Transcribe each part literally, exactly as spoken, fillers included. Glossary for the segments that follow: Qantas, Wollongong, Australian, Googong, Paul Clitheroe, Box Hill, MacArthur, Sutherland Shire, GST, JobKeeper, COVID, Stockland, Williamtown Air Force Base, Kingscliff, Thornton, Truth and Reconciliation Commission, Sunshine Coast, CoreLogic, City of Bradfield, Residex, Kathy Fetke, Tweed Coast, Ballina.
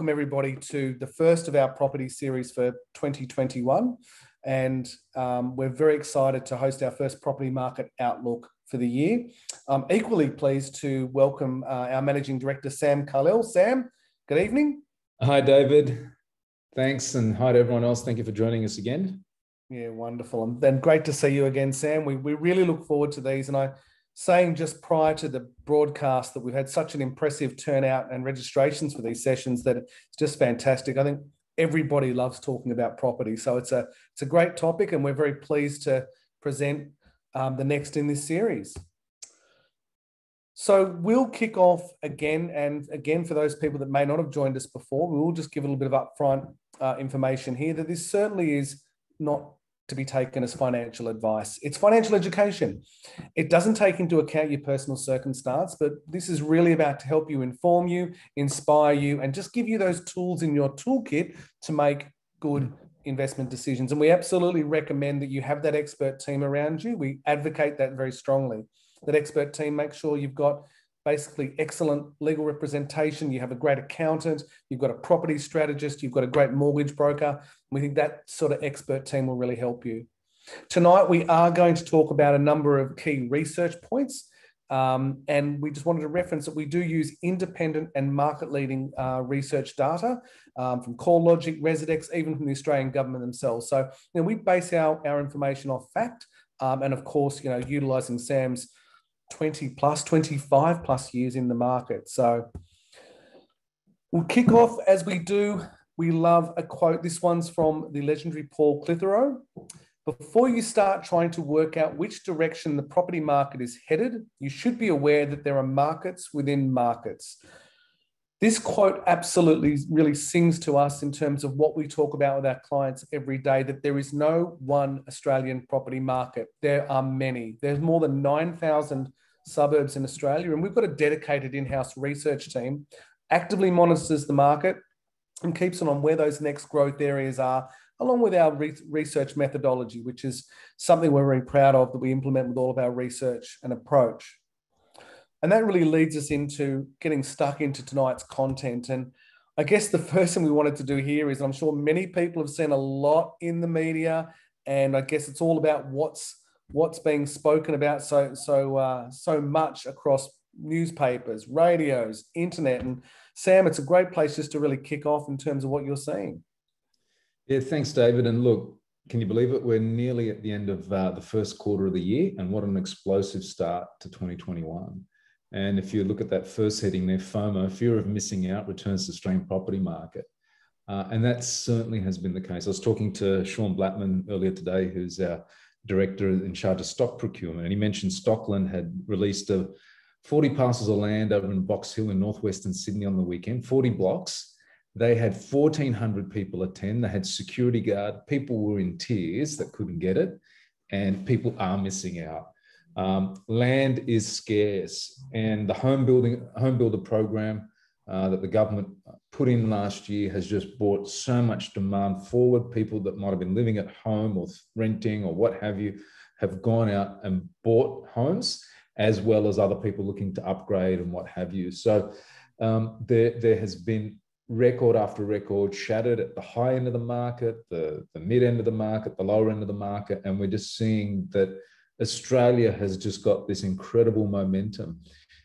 welcome everybody to the first of our property series for twenty twenty-one. And um, we're very excited to host our first property market outlook for the year. I'm equally pleased to welcome uh, our Managing Director, Sam Khalil. Sam, good evening. Hi, David. Thanks. And hi to everyone else. Thank you for joining us again. Yeah, wonderful. And then great to see you again, Sam. We, we really look forward to these. And I saying just prior to the broadcast that we've had such an impressive turnout and registrations for these sessions that it's just fantastic. I think everybody loves talking about property. So it's a, it's a great topic, and we're very pleased to present um, the next in this series. So we'll kick off again, and again, for those people that may not have joined us before, we'll just give a little bit of upfront uh, information here that this certainly is not to be taken as financial advice. It's financial education. It doesn't take into account your personal circumstance, but this is really about to help you, inform you, inspire you, and just give you those tools in your toolkit to make good investment decisions. And we absolutely recommend that you have that expert team around you. We advocate that very strongly. That expert team, make sure you've got basically excellent legal representation, you have a great accountant, you've got a property strategist, you've got a great mortgage broker. We think that sort of expert team will really help you. Tonight, we are going to talk about a number of key research points. Um, and we just wanted to reference that we do use independent and market-leading uh, research data um, from CoreLogic, Residex, even from the Australian government themselves. So you know, we base our, our information off fact. Um, and of course, you know, utilising Sam's twenty plus, twenty-five plus years in the market. So we'll kick off as we do. We love a quote. This one's from the legendary Paul Clitheroe. Before you start trying to work out which direction the property market is headed, you should be aware that there are markets within markets. This quote absolutely really sings to us in terms of what we talk about with our clients every day, that there is no one Australian property market. There are many. There's more than nine thousand suburbs in Australia, and we've got a dedicated in-house research team, actively monitors the market and keeps an eye on where those next growth areas are, along with our re research methodology, which is something we're very proud of that we implement with all of our research and approach. And that really leads us into getting stuck into tonight's content. And I guess the first thing we wanted to do here is, and I'm sure many people have seen a lot in the media, and I guess it's all about what's what's being spoken about so so uh, so much across newspapers, radios, internet. And Sam, it's a great place just to really kick off in terms of what you're seeing. Yeah, thanks, David. And look, can you believe it? We're nearly at the end of uh, the first quarter of the year, and what an explosive start to twenty twenty-one. And if you look at that first heading there, FOMO, fear of missing out returns to Australian property market. Uh, and that certainly has been the case. I was talking to Sean Blattman earlier today, who's our director in charge of stock procurement. And he mentioned Stockland had released a forty parcels of land over in Box Hill in northwestern Sydney on the weekend, forty blocks. They had fourteen hundred people attend. They had security guard. People were in tears that couldn't get it. And people are missing out. Um, land is scarce, and the home building home builder program uh, that the government put in last year has just brought so much demand forward. People that might have been living at home or renting or what have you have gone out and bought homes, as well as other people looking to upgrade and what have you. So um, there, there has been record after record shattered at the high end of the market, the, the mid end of the market, the lower end of the market, and we're just seeing that Australia has just got this incredible momentum.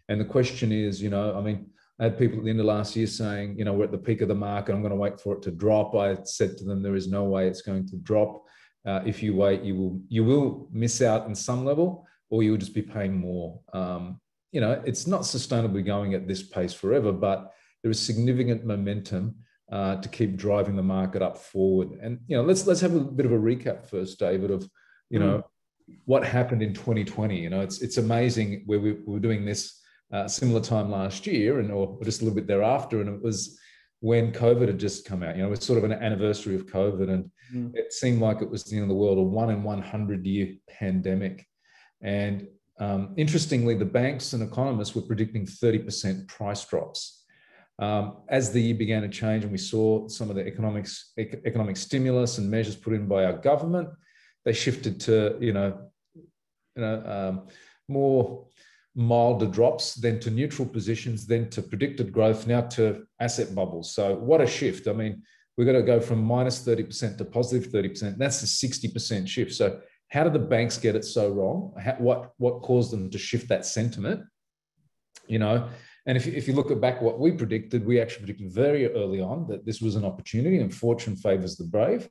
And the question is, you know, I mean, I had people at the end of last year saying, you know, we're at the peak of the market, I'm going to wait for it to drop. I said to them, there is no way it's going to drop. Uh, if you wait, you will you will miss out on some level, or you'll just be paying more. Um, you know, it's not sustainably going at this pace forever, but there is significant momentum uh, to keep driving the market up forward. And, you know, let's, let's have a bit of a recap first, David, of, you know, mm. what happened in twenty twenty. You know, it's it's amazing where we, we were doing this uh, similar time last year, and or just a little bit thereafter, and it was when COVID had just come out. You know, it's sort of an anniversary of COVID, and mm. it seemed like it was the end of the world, a one in one hundred year pandemic. And um, interestingly, the banks and economists were predicting thirty percent price drops. Um, as the year began to change, and we saw some of the economics, ec economic stimulus and measures put in by our government, they shifted to, you know, you know um, more milder drops, then to neutral positions, then to predicted growth, now to asset bubbles. So what a shift. I mean, we've got to go from minus thirty percent to positive thirty percent. That's a sixty percent shift. So how did the banks get it so wrong? How, what, what caused them to shift that sentiment? You know, and if, if you look at back what we predicted, we actually predicted very early on that this was an opportunity, and fortune favors the brave.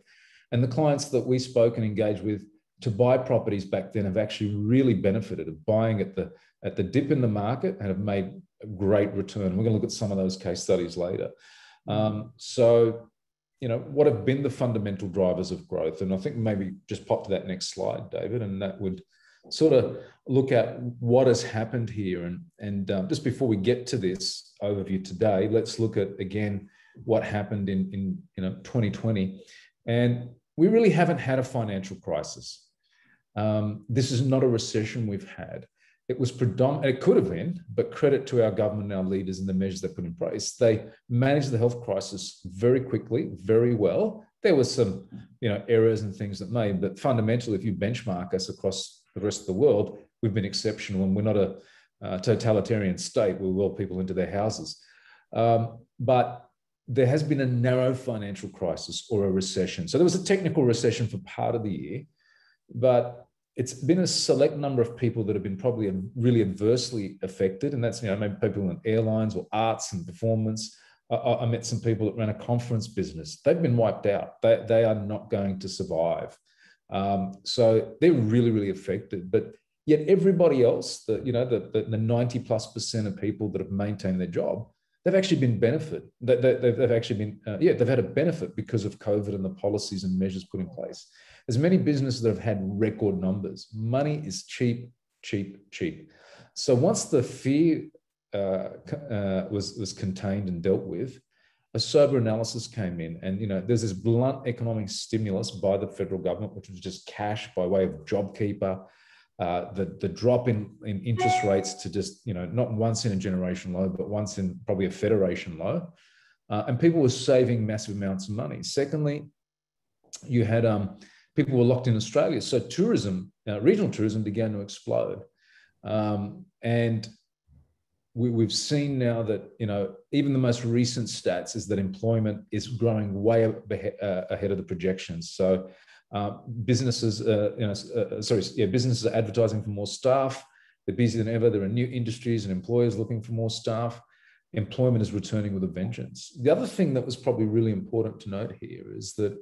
And the clients that we spoke and engaged with to buy properties back then have actually really benefited of buying at the, at the dip in the market and have made a great return. We're going to look at some of those case studies later. Um, so... You know, what have been the fundamental drivers of growth? And I think maybe just pop to that next slide, David, and that would sort of look at what has happened here. And, and um, just before we get to this overview today, let's look at, again, what happened in, in you know, twenty twenty. And we really haven't had a financial crisis. Um, this is not a recession we've had. It was predominant, it could have been, but credit to our government and our leaders and the measures they put in place. They managed the health crisis very quickly, very well. There were some, you know, errors and things that made, but fundamentally, if you benchmark us across the rest of the world, we've been exceptional, and we're not a uh, totalitarian state. We will people into their houses. Um, but there has been a narrow financial crisis or a recession. So there was a technical recession for part of the year, but it's been a select number of people that have been probably really adversely affected. And that's, you know, maybe people in airlines or arts and performance. I, I met some people that ran a conference business. They've been wiped out. They, they are not going to survive. Um, so they're really, really affected. But yet everybody else, the, you know, the, the, the ninety plus percent of people that have maintained their job, they've actually been benefit. They, they, they've, they've actually been, uh, yeah, they've had a benefit because of COVID and the policies and measures put in place. There's many businesses that have had record numbers. Money is cheap, cheap, cheap. So once the fear uh, uh, was, was contained and dealt with, a sober analysis came in. And, you know, there's this blunt economic stimulus by the federal government, which was just cash by way of JobKeeper, uh, the, the drop in, in interest rates to just, you know, not once in a generation low, but once in probably a federation low. Uh, and people were saving massive amounts of money. Secondly, you had... Um, people were locked in Australia. So tourism, uh, regional tourism began to explode. Um, and we, we've seen now that, you know, even the most recent stats is that employment is growing way ahead of the projections. So uh, businesses, uh, you know, uh, sorry, yeah, businesses are advertising for more staff. They're busier than ever. There are new industries and employers looking for more staff. Employment is returning with a vengeance. The other thing that was probably really important to note here is that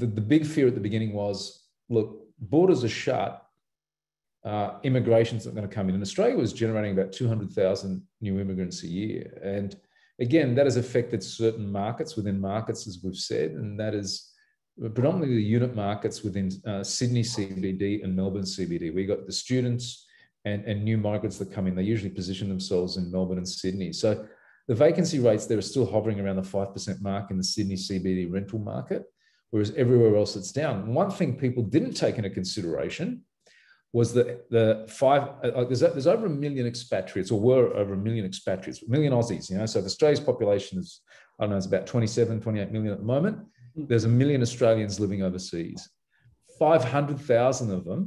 The, the big fear at the beginning was, look, borders are shut, uh, immigration's not going to come in. And Australia was generating about two hundred thousand new immigrants a year. And again, that has affected certain markets within markets, as we've said, and that is predominantly the unit markets within uh, Sydney C B D and Melbourne C B D. We got the students and, and new migrants that come in. They usually position themselves in Melbourne and Sydney. So the vacancy rates there are still hovering around the five percent mark in the Sydney C B D rental market, whereas everywhere else it's down. And one thing people didn't take into consideration was that the five, uh, there's, there's over a million expatriates, or were over a million expatriates, a million Aussies, you know, so if Australia's population is, I don't know, it's about twenty-seven, twenty-eight million at the moment, there's a million Australians living overseas. five hundred thousand of them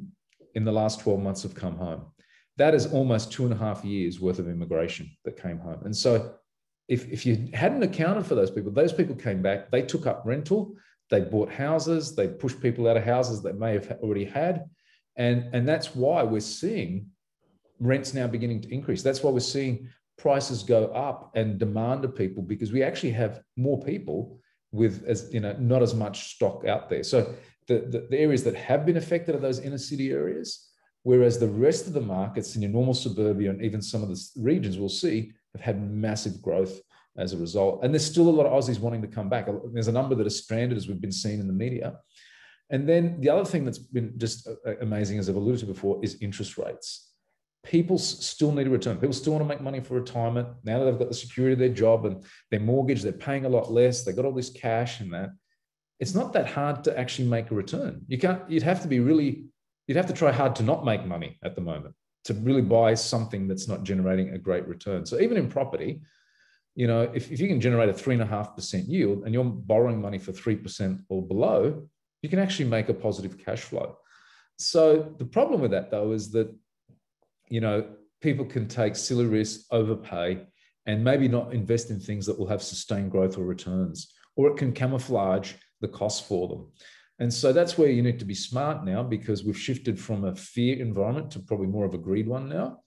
in the last twelve months have come home. That is almost two and a half years worth of immigration that came home. And so if, if you hadn't accounted for those people, those people came back, they took up rental, they bought houses, they pushed people out of houses they may have already had. And, and that's why we're seeing rents now beginning to increase. That's why we're seeing prices go up and demand of people, because we actually have more people with, as you know, not as much stock out there. So the, the, the areas that have been affected are those inner city areas, whereas the rest of the markets in your normal suburbia and even some of the regions we'll see have had massive growth as a result. And there's still a lot of Aussies wanting to come back. There's a number that are stranded, as we've been seeing in the media. And then the other thing that's been just amazing, as I've alluded to before, is interest rates. People still need to return. People still want to make money for retirement. Now that they've got the security of their job and their mortgage, they're paying a lot less. They've got all this cash and that. It's not that hard to actually make a return. You can't, you'd have to be really, you'd have to try hard to not make money at the moment to really buy something that's not generating a great return. So even in property, you know, if, if you can generate a three and a half percent yield and you're borrowing money for three percent or below, you can actually make a positive cash flow. So the problem with that, though, is that, you know, people can take silly risks, overpay, and maybe not invest in things that will have sustained growth or returns, or it can camouflage the cost for them. And so that's where you need to be smart now, because we've shifted from a fear environment to probably more of a greed one now.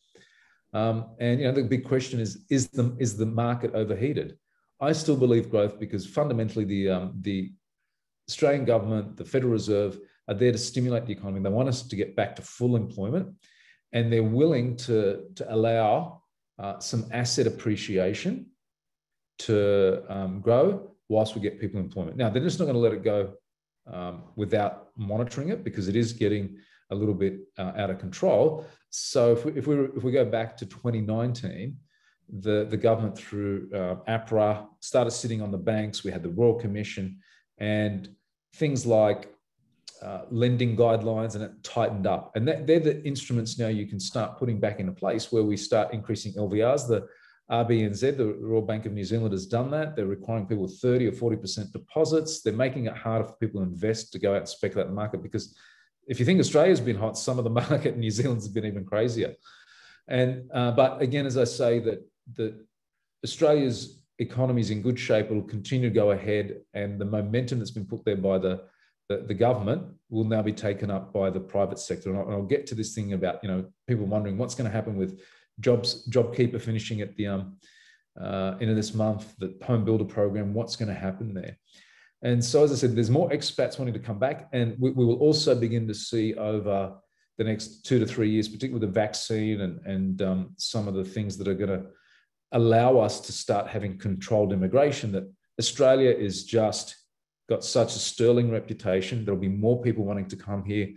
Um, and you know, the big question is, is the, is the market overheated? I still believe growth, because fundamentally the, um, the Australian government, the Federal Reserve are there to stimulate the economy. They want us to get back to full employment, and they're willing to, to allow uh, some asset appreciation to um, grow whilst we get people employment. Now, they're just not going to let it go um, without monitoring it, because it is getting a little bit uh, out of control. So if we, if, we, if we go back to twenty nineteen, the, the government through uh, APRA started sitting on the banks. We had the Royal Commission and things like uh, lending guidelines, and it tightened up. And that, they're the instruments now you can start putting back into place where we start increasing L V Rs. The R B N Z, the Royal Bank of New Zealand, has done that. They're requiring people with thirty or forty percent deposits. They're making it harder for people to invest, to go out and speculate in the market, because if you think Australia's been hot, some of the market in New Zealand's been even crazier. And uh, but again, as I say, that the Australia's economy is in good shape. It'll continue to go ahead, and the momentum that's been put there by the, the, the government will now be taken up by the private sector. And I'll, and I'll get to this thing about, you know, people wondering what's going to happen with jobs, JobKeeper finishing at the um, uh, end of this month, the home builder program, what's going to happen there. And so, as I said, there's more expats wanting to come back, and we, we will also begin to see over the next two to three years, particularly with the vaccine and, and um, some of the things that are going to allow us to start having controlled immigration, that Australia is just got such a sterling reputation. There'll be more people wanting to come here.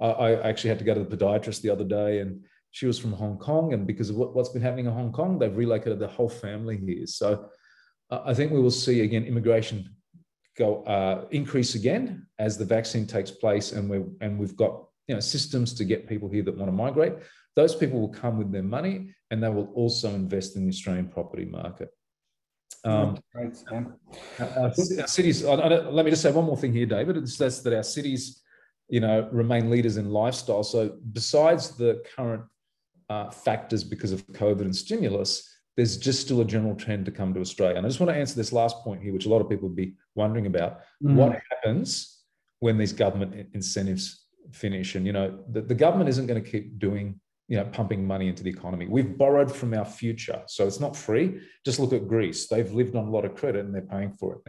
I, I actually had to go to the podiatrist the other day, and she was from Hong Kong, and because of what, what's been happening in Hong Kong, they've relocated the whole family here. So uh, I think we will see, again, immigration go uh, increase again as the vaccine takes place, and we and we've got you know systems to get people here that want to migrate. Those people will come with their money, and they will also invest in the Australian property market. Um, Great, Sam. Our, our cities. I, I, let me just say one more thing here, David. It's that's that our cities, you know, remain leaders in lifestyle. So besides the current uh, factors because of COVID and stimulus, there's just still a general trend to come to Australia. And I just want to answer this last point here, which a lot of people would be wondering about. Mm. What happens when these government incentives finish? And, you know, the, the government isn't going to keep doing, you know, pumping money into the economy. We've borrowed from our future. So it's not free. Just look at Greece. They've lived on a lot of credit and they're paying for it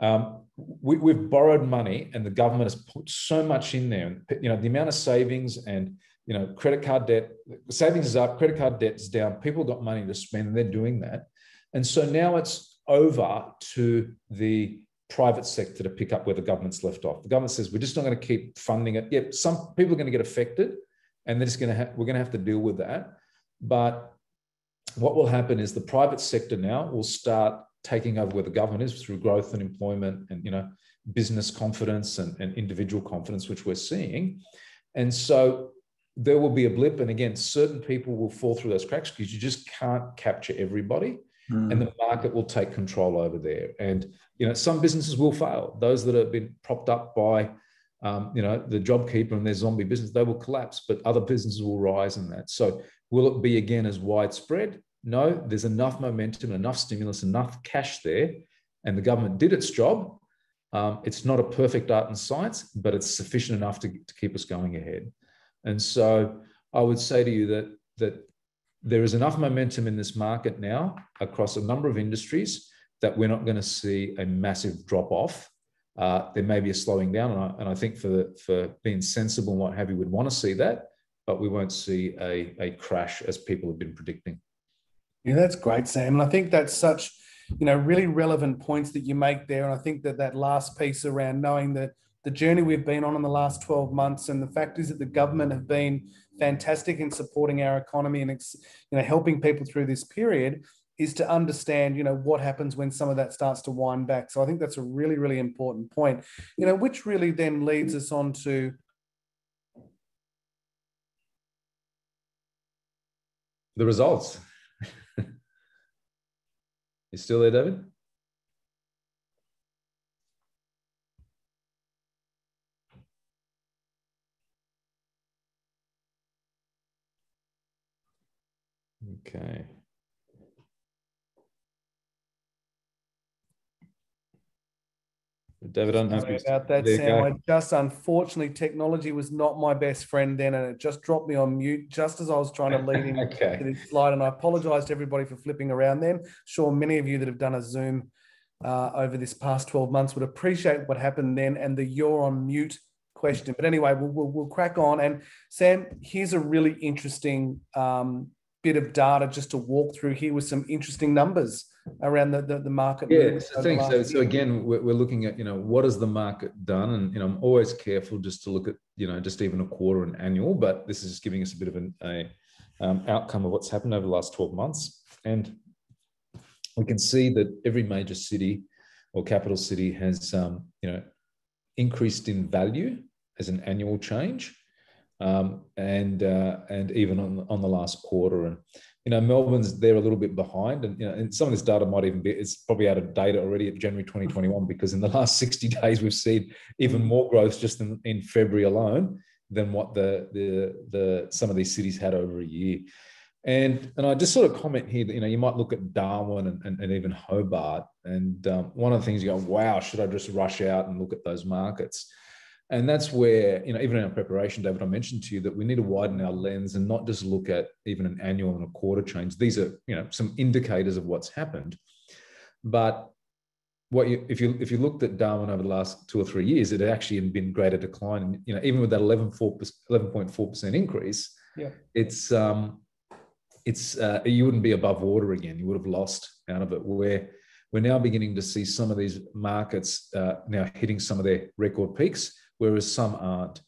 now. Um, we, we've borrowed money, and the government has put so much in there. You know, the amount of savings and, you know, credit card debt, savings is up, credit card debt is down. People got money to spend, and they're doing that. And so now it's over to the private sector to pick up where the government's left off. The government says, we're just not going to keep funding it. Yep, some people are going to get affected, and they're just going to have, we're going to have to deal with that. But what will happen is the private sector now will start taking over where the government is through growth and employment and, you know, business confidence and, and individual confidence, which we're seeing. And so there will be a blip. And again, certain people will fall through those cracks because you just can't capture everybody. Mm. And the market will take control over there. And, you know, some businesses will fail. Those that have been propped up by, um, you know, the JobKeeper and their zombie business, they will collapse, but other businesses will rise in that. So will it be again as widespread? No, there's enough momentum, enough stimulus, enough cash there. And the government did its job. Um, it's not a perfect art and science, but it's sufficient enough to, to keep us going ahead. And so I would say to you that, that there is enough momentum in this market now across a number of industries that we're not going to see a massive drop-off. Uh, there may be a slowing down, and I, and I think for, for being sensible and what have you would want to see that, but we won't see a, a crash as people have been predicting. Yeah, that's great, Sam. And I think that's such, you know, really relevant points that you make there. And I think that that last piece around knowing that the journey we've been on in the last twelve months, and the fact is that the government have been fantastic in supporting our economy and, you know, helping people through this period, is to understand, you know, what happens when some of that starts to wind back. So I think that's a really, really important point, you know, which really then leads us on to the results. You still there, David? Okay. David, I don't know Sorry about that, Sam. I just, unfortunately, technology was not my best friend then, and it just dropped me on mute just as I was trying to lead in okay. to this slide, and I apologise to everybody for flipping around then. Sure, many of you that have done a Zoom uh, over this past twelve months would appreciate what happened then and the "you're on mute" question. But anyway, we'll, we'll, we'll crack on. And Sam, here's a really interesting um, bit of data just to walk through here with some interesting numbers around the, the, the market. Yeah, so, thanks. So, so again, we're, we're looking at, you know, what has the market done? And, you know, I'm always careful just to look at, you know, just even a quarter and annual, but this is just giving us a bit of an a, um, outcome of what's happened over the last twelve months. And we can see that every major city or capital city has, um, you know, increased in value as an annual change. Um, and uh, and even on on the last quarter, and you know Melbourne's they're a little bit behind, and you know and some of this data might even be it's probably out of date already at January twenty twenty-one, because in the last sixty days we've seen even more growth just in, in February alone than what the the the some of these cities had over a year. And and I just sort of comment here that you know you might look at Darwin and, and, and even Hobart, and um, one of the things you go, wow, should I just rush out and look at those markets? And that's where, you know, even in our preparation, David, I mentioned to you that we need to widen our lens and not just look at even an annual and a quarter change. These are, you know, some indicators of what's happened. But what you, if you if you looked at Darwin over the last two or three years, it had actually been greater decline. And, you know, even with that eleven point four percent increase, yeah. it's um, it's uh, you wouldn't be above water again. You would have lost out of it. Where we're now beginning to see some of these markets uh, now hitting some of their record peaks, whereas some aren't.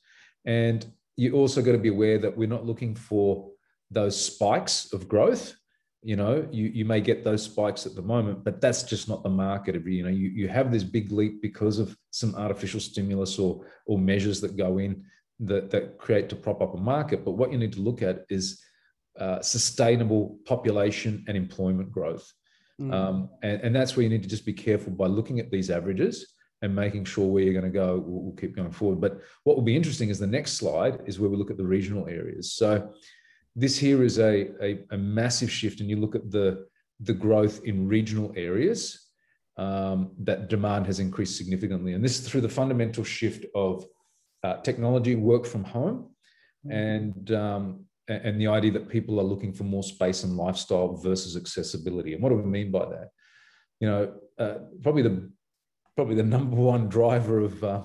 And you also got to be aware that we're not looking for those spikes of growth. You know, you, you may get those spikes at the moment, but that's just not the market. You know, you, you have this big leap because of some artificial stimulus or, or measures that go in that, that create to prop up a market. But what you need to look at is uh, sustainable population and employment growth. Mm. Um, and, and that's where you need to just be careful by looking at these averages and making sure where you're going to go. We'll, we'll keep going forward. But what will be interesting is the next slide is where we look at the regional areas. So this here is a, a, a massive shift, and you look at the, the growth in regional areas um, that demand has increased significantly. And this is through the fundamental shift of uh, technology, work from home, and, um, and the idea that people are looking for more space and lifestyle versus accessibility. And what do we mean by that? You know, uh, probably the probably the number one driver of uh,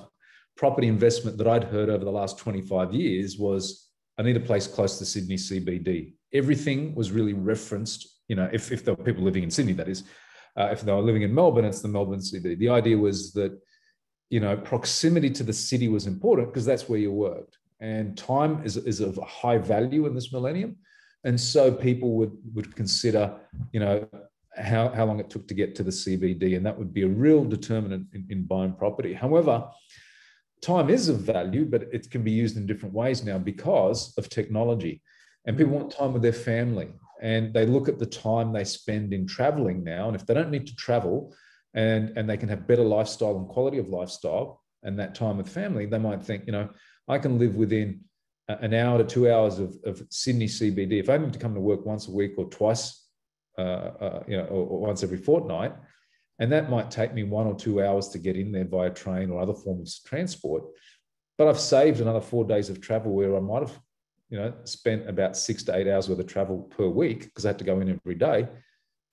property investment that I'd heard over the last twenty-five years was, I need a place close to Sydney C B D. Everything was really referenced, you know, if, if there were people living in Sydney, that is, uh, if they were living in Melbourne, it's the Melbourne C B D. The idea was that, you know, proximity to the city was important because that's where you worked. And time is, is of high value in this millennium. And so people would, would consider, you know, How, how long it took to get to the C B D, and that would be a real determinant in, in buying property. However, time is of value, but it can be used in different ways now because of technology. And people want time with their family, and they look at the time they spend in traveling now. And if they don't need to travel and, and they can have better lifestyle and quality of lifestyle and that time with family, they might think, you know, I can live within an hour to two hours of, of Sydney C B D. If I need to come to work once a week or twice Uh, uh, you know, or, or once every fortnight, and that might take me one or two hours to get in there via train or other forms of transport. But I've saved another four days of travel where I might have, you know, spent about six to eight hours worth of travel per week because I had to go in every day.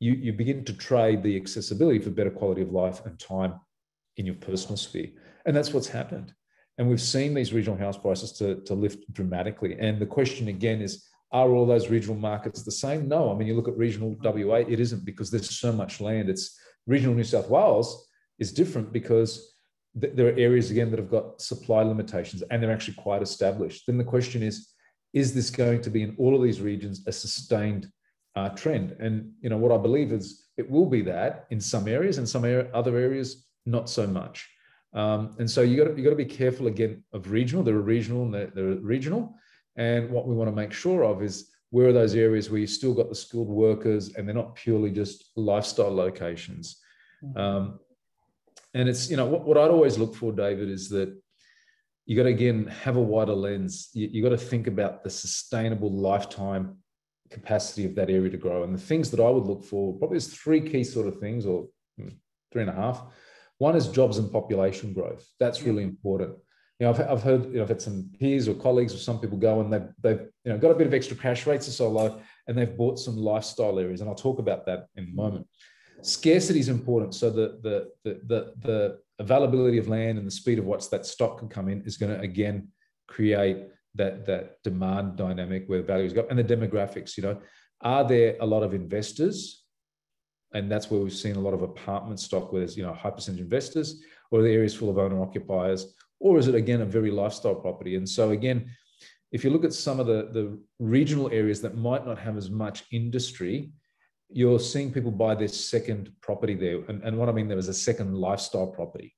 You you begin to trade the accessibility for better quality of life and time in your personal sphere, and that's what's happened. And we've seen these regional house prices to to lift dramatically. And the question again is, are all those regional markets the same? No. I mean, you look at regional W A, it isn't, because there's so much land. It's regional New South Wales is different because th- there are areas, again, that have got supply limitations and they're actually quite established. Then the question is, is this going to be in all of these regions a sustained uh, trend? And, you know, what I believe is it will be that in some areas and some er- other areas, not so much. Um, and so you got you got to be careful, again, of regional. There are regional and there, there are regional. And what we want to make sure of is where are those areas where you've still got the skilled workers and they're not purely just lifestyle locations. Um, and it's, you know, what, what I'd always look for, David, is that you got to, again, have a wider lens. You, you got to think about the sustainable lifetime capacity of that area to grow. And the things that I would look for, probably there's three key sort of things, or three and a half. One is jobs and population growth. That's really important. You know, I've, I've heard, you know, I've had some peers or colleagues or some people go and they've, they've you know, got a bit of extra cash, rates are so low, and they've bought some lifestyle areas. And I'll talk about that in a moment. Scarcity is important. So the, the, the, the, the availability of land and the speed of what's that stock can come in is going to, again, create that, that demand dynamic where values go. And the demographics, you know, are there a lot of investors? And that's where we've seen a lot of apartment stock where there's, you know, a high percentage of investors, or the areas full of owner-occupiers, or is it, again, a very lifestyle property? And so, again, if you look at some of the, the regional areas that might not have as much industry, you're seeing people buy their second property there. And, and what I mean there is a second lifestyle property.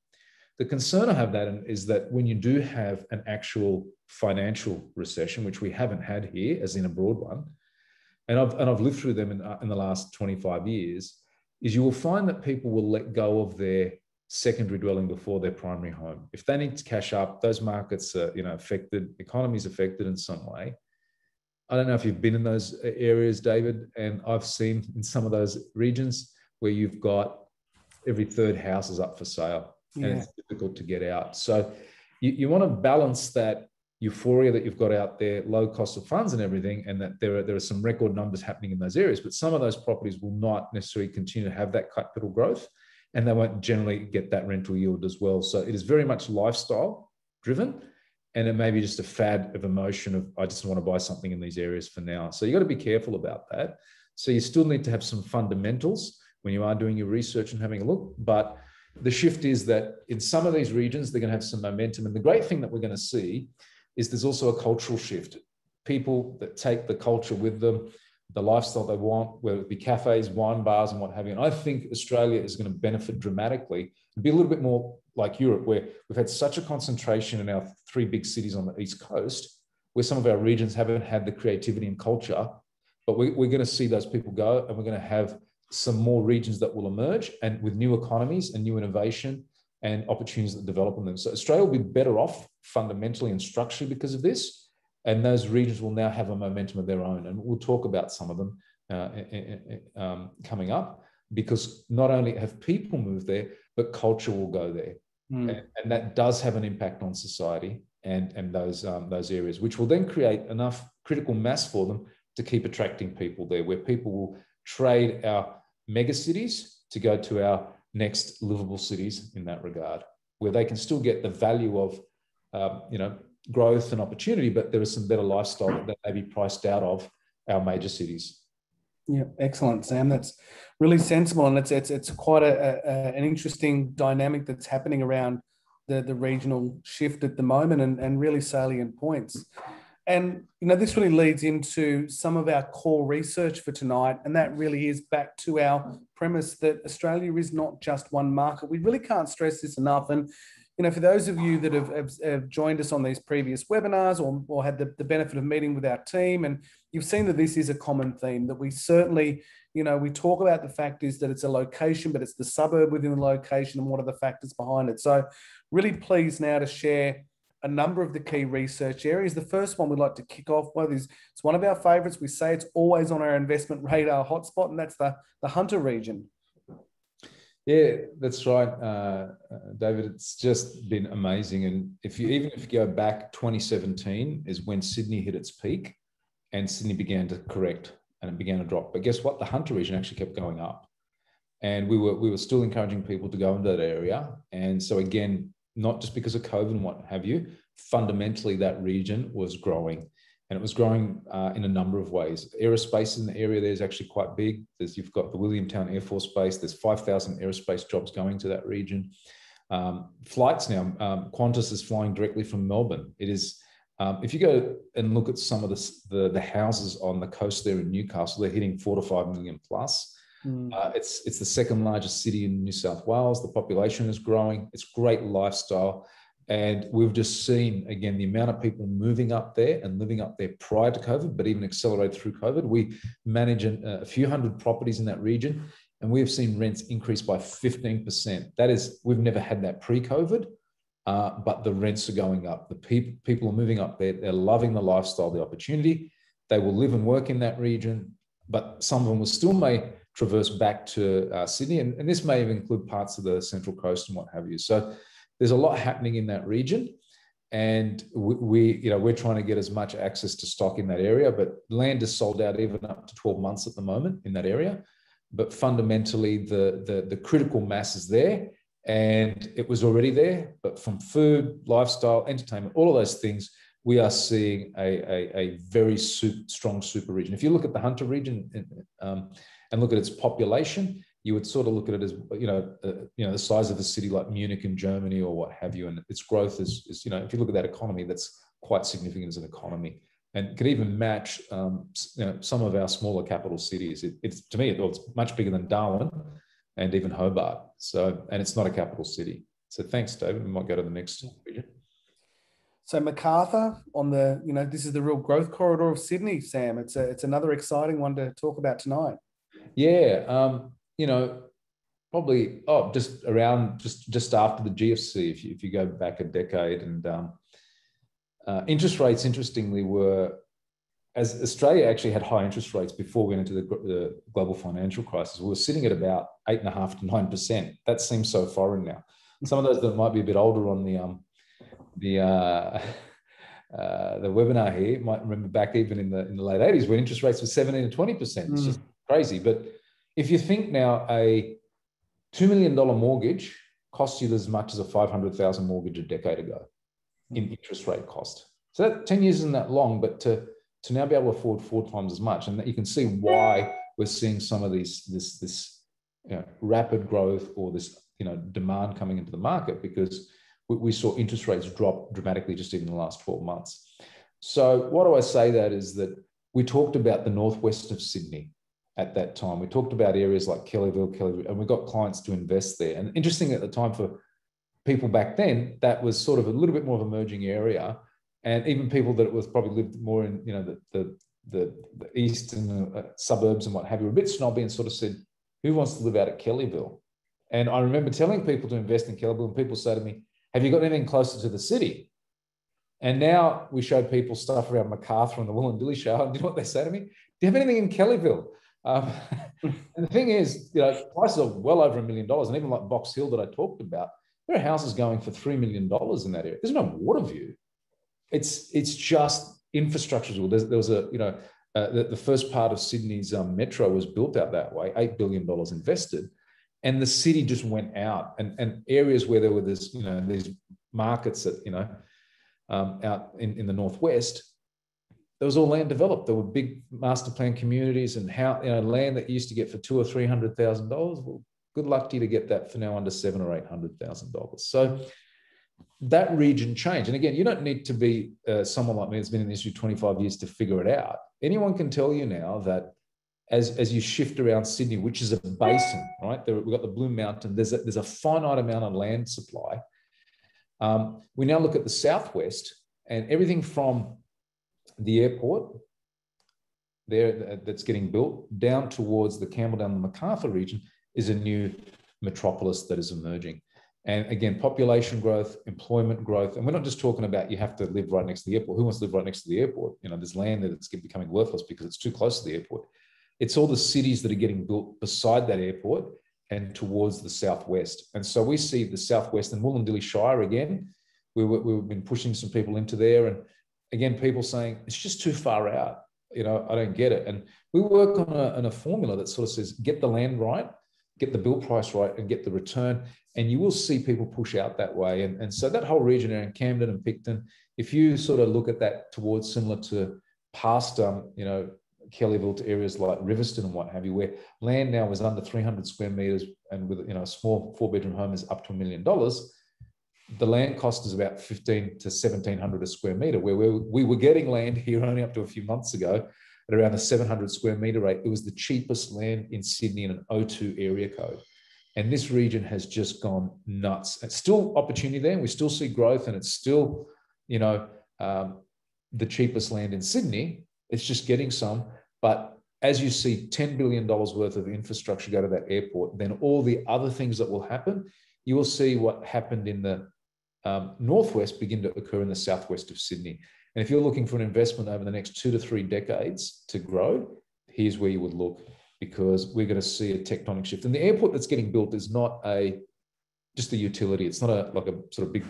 The concern I have that is that when you do have an actual financial recession, which we haven't had here, as in a broad one, and I've, and I've lived through them in, uh, in the last twenty-five years, is you will find that people will let go of their secondary dwelling before their primary home. If they need to cash up, those markets are, you know, affected, economy's affected in some way. I don't know if you've been in those areas, David, and I've seen in some of those regions where you've got every third house is up for sale, yeah, and it's difficult to get out. So you, you want to balance that euphoria that you've got out there, low cost of funds and everything, and that there are, there are some record numbers happening in those areas, but some of those properties will not necessarily continue to have that capital growth, and they won't generally get that rental yield as well. So it is very much lifestyle driven, and it may be just a fad of emotion of, I just want to buy something in these areas for now. So you've got to be careful about that. So you still need to have some fundamentals when you are doing your research and having a look, but the shift is that in some of these regions, they're going to have some momentum. And the great thing that we're going to see is there's also a cultural shift. People that take the culture with them, the lifestyle they want, whether it be cafes, wine bars, and what have you. And I think Australia is going to benefit dramatically and be a little bit more like Europe, where we've had such a concentration in our three big cities on the East Coast, where some of our regions haven't had the creativity and culture, but we, we're going to see those people go, and we're going to have some more regions that will emerge, and with new economies and new innovation and opportunities that develop on them. So Australia will be better off fundamentally and structurally because of this. And those regions will now have a momentum of their own. And we'll talk about some of them uh, um, coming up, because not only have people moved there, but culture will go there. Mm. And, and that does have an impact on society and, and those, um, those areas, which will then create enough critical mass for them to keep attracting people there, where people will trade our mega cities to go to our next livable cities in that regard, where they can still get the value of, um, you know, growth and opportunity, but there is some better lifestyle that may be priced out of our major cities. Yeah, excellent, Sam. That's really sensible, and it's it's it's quite a, a, an interesting dynamic that's happening around the the regional shift at the moment, and and really salient points. And you know, this really leads into some of our core research for tonight, and that really is back to our premise that Australia is not just one market. We really can't stress this enough, and you know, for those of you that have, have, have joined us on these previous webinars, or, or had the, the benefit of meeting with our team, and you've seen that this is a common theme, that we certainly, you know, we talk about the fact is that it's a location, but it's the suburb within the location and what are the factors behind it. So really pleased now to share a number of the key research areas. The first one we'd like to kick off with is, it's one of our favorites. We say it's always on our investment radar hotspot, and that's the, the Hunter region. Yeah, that's right, uh, David. It's just been amazing. And if you even if you go back, twenty seventeen is when Sydney hit its peak, and Sydney began to correct and it began to drop. But guess what? The Hunter region actually kept going up, and we were we were still encouraging people to go into that area. And so again, not just because of COVID and what have you, fundamentally that region was growing, and it was growing uh, in a number of ways. Aerospace in the area there is actually quite big. There's, you've got the Williamtown Air Force Base. There's five thousand aerospace jobs going to that region. Um, flights now, um, Qantas is flying directly from Melbourne. It is, um, if you go and look at some of the, the, the houses on the coast there in Newcastle, they're hitting four to five million plus. Mm. Uh, it's, it's the second largest city in New South Wales. The population is growing. It's great lifestyle. And we've just seen, again, the amount of people moving up there and living up there prior to COVID, but even accelerated through COVID. We manage a few hundred properties in that region, and we've seen rents increase by fifteen percent. That is, we've never had that pre-COVID, uh, but the rents are going up. The pe- people are moving up there. They're loving the lifestyle, the opportunity, They will live and work in that region, but some of them will still may traverse back to uh, Sydney, and, and this may even include parts of the Central Coast and what have you. So there's a lot happening in that region, and we, we you know, we're trying to get as much access to stock in that area, but land is sold out even up to twelve months at the moment in that area. But fundamentally, the, the, the critical mass is there, and it was already there, but from food, lifestyle, entertainment, all of those things, we are seeing a, a, a very super, strong super region. If you look at the Hunter region um, and look at its population, you would sort of look at it as, you know, uh, you know, the size of a city like Munich in Germany or what have you, and its growth is, is, you know, if you look at that economy, that's quite significant as an economy, and could even match um, you know, some of our smaller capital cities. It, it's to me, it, well, it's much bigger than Darwin and even Hobart. So, and it's not a capital city. So thanks, David. We might go to the next region. So MacArthur on the, you know, this is the real growth corridor of Sydney, Sam. It's a, it's another exciting one to talk about tonight. Yeah, um, you know, probably, oh, just around, just, just after the G F C, if you, if you go back a decade, and um, uh, interest rates, interestingly, were, as Australia actually had high interest rates before we went into the, the global financial crisis, we were sitting at about eight and a half to nine percent. That seems so foreign now. Some of those that might be a bit older on the, um, the uh, uh, the webinar here might remember back even in the in the late eighties when interest rates were seventeen to twenty percent. It's mm. just crazy. But if you think now, a two million dollar mortgage costs you as much as a five hundred thousand dollar mortgage a decade ago in interest rate cost. So that ten years isn't that long, but to, to now be able to afford four times as much, and you can see why we're seeing some of these this this you know, rapid growth or this you know demand coming into the market, because we saw interest rates drop dramatically just even in the last twelve months. So why do I say that is that we talked about the northwest of Sydney at that time. We talked about areas like Kellyville, Kellyville, and we got clients to invest there. And interesting at the time for people back then, that was sort of a little bit more of an emerging area. And even people that was probably lived more in, you know, the, the, the, the eastern uh, suburbs and what have you, were a bit snobby and sort of said, who wants to live out at Kellyville? And I remember telling people to invest in Kellyville, and people say to me, have you got anything closer to the city? And now we show people stuff around MacArthur and the Wollandilly Shire. And you know what they say to me? Do you have anything in Kellyville? Um, and the thing is, you know, prices are well over a million dollars. And even like Box Hill that I talked about, there are houses going for three million dollars in that area. There's no water view. It's, it's just infrastructure. There's, there was a, you know, uh, the, the first part of Sydney's um, metro was built out that way, eight billion dollars invested. And the city just went out, and, and areas where there were this, you know, these markets that, you know, um, out in, in the northwest, there was all land developed. There were big master plan communities, and how, you know, land that you used to get for two or three hundred thousand dollars. Well, good luck to you to get that for now under seven or eight hundred thousand dollars. So that region changed. And again, you don't need to be uh, someone like me that's been in the industry twenty-five years to figure it out. Anyone can tell you now that. As, as you shift around Sydney, which is a basin, right? There, we've got the Blue Mountain. There's a, there's a finite amount of land supply. Um, we now look at the southwest, and everything from the airport there that's getting built down towards the Campbelltown, the MacArthur region is a new metropolis that is emerging. And again, population growth, employment growth. And we're not just talking about you have to live right next to the airport. Who wants to live right next to the airport? You know, there's land there that's becoming worthless because it's too close to the airport. It's all the cities that are getting built beside that airport and towards the southwest. And so we see the southwest and Wollandilly Shire again. We were, we've been pushing some people into there. And again, people saying, it's just too far out. You know, I don't get it. And we work on a, on a formula that sort of says, get the land right, get the build price right, and get the return. And you will see people push out that way. And, and so that whole region around Camden and Picton, if you sort of look at that towards similar to past, um, you know, Kellyville to areas like Riverston and what have you, where land now is under three hundred square meters, and with, you know, a small four-bedroom home is up to a million dollars. The land cost is about fifteen to seventeen hundred a square meter, where we, we were getting land here only up to a few months ago at around the seven hundred square meter rate. It was the cheapest land in Sydney in an O two area code, and this region has just gone nuts. It's still opportunity there, and we still see growth, and it's still, you know, um, the cheapest land in Sydney. It's just getting some. But as you see ten billion dollars worth of infrastructure go to that airport, then all the other things that will happen, you will see what happened in the um, northwest begin to occur in the southwest of Sydney. And if you're looking for an investment over the next two to three decades to grow, here's where you would look, because we're going to see a tectonic shift. And the airport that's getting built is not a just a utility. It's not a like a sort of big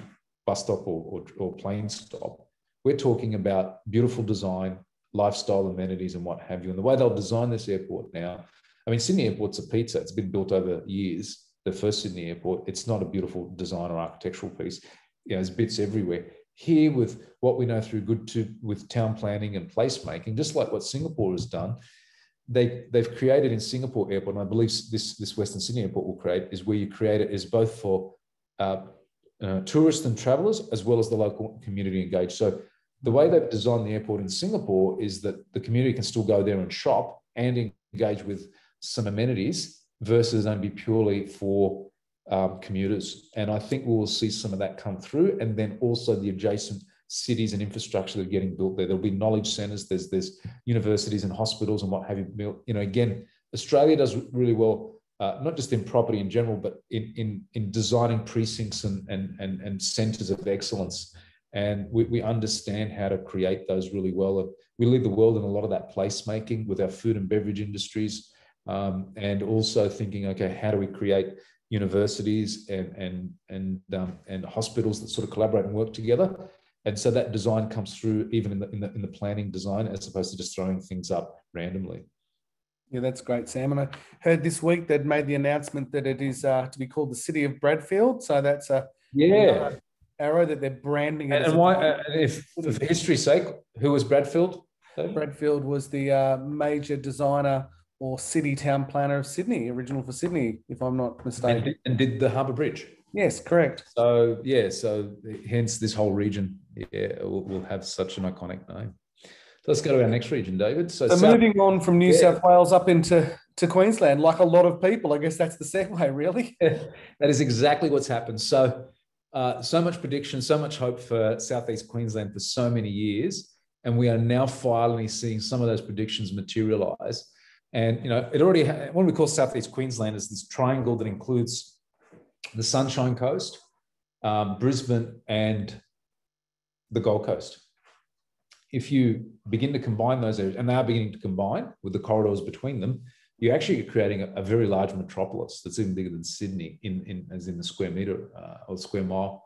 bus stop or, or, or plane stop. We're talking about beautiful design, lifestyle amenities and what have you. And the way they'll design this airport now, I mean, Sydney Airport's a pizza. It's been built over years. The first Sydney Airport, it's not a beautiful design or architectural piece. You know, there's bits everywhere. Here with what we know through good to, with town planning and placemaking, just like what Singapore has done, they, they've created in Singapore Airport, and I believe this, this Western Sydney Airport will create, is where you create it is both for uh, uh, tourists and travellers as well as the local community engaged. So the way they've designed the airport in Singapore is that the community can still go there and shop and engage with some amenities versus only purely for um, commuters. And I think we'll see some of that come through. And then also the adjacent cities and infrastructure that are getting built there. There'll be knowledge centres. There's, there's universities and hospitals and what have you. You know, again, Australia does really well, uh, not just in property in general, but in, in, in designing precincts and, and, and, and centres of excellence. And we, we understand how to create those really well. We lead the world in a lot of that placemaking with our food and beverage industries, um, and also thinking, okay, how do we create universities and and and um, and hospitals that sort of collaborate and work together? And so that design comes through even in the in the, in the planning design, as opposed to just throwing things up randomly. Yeah, that's great, Sam. And I heard this week they'd made the announcement that it is uh, to be called the City of Bradfield. So that's a yeah. Arrow that they're branding it. And why, uh, if for history's sake, who was Bradfield? Bradfield was the uh, major designer or city town planner of Sydney, original for Sydney, if I'm not mistaken. And, and did the Harbour Bridge. Yes, correct. So, yeah, so hence this whole region yeah, will, will have such an iconic name. So let's go to our next region, David. So, so South, moving on from New yeah. South Wales up into to Queensland, like a lot of people, I guess that's the segue, really. That is exactly what's happened. So, Uh, so much prediction, so much hope for Southeast Queensland for so many years. And we are now finally seeing some of those predictions materialise. And, you know, it already, what we call Southeast Queensland is this triangle that includes the Sunshine Coast, um, Brisbane and the Gold Coast. If you begin to combine those areas, and they are beginning to combine with the corridors between them, you're actually creating a, a very large metropolis that's even bigger than Sydney, in, in as in the square metre uh, or square mile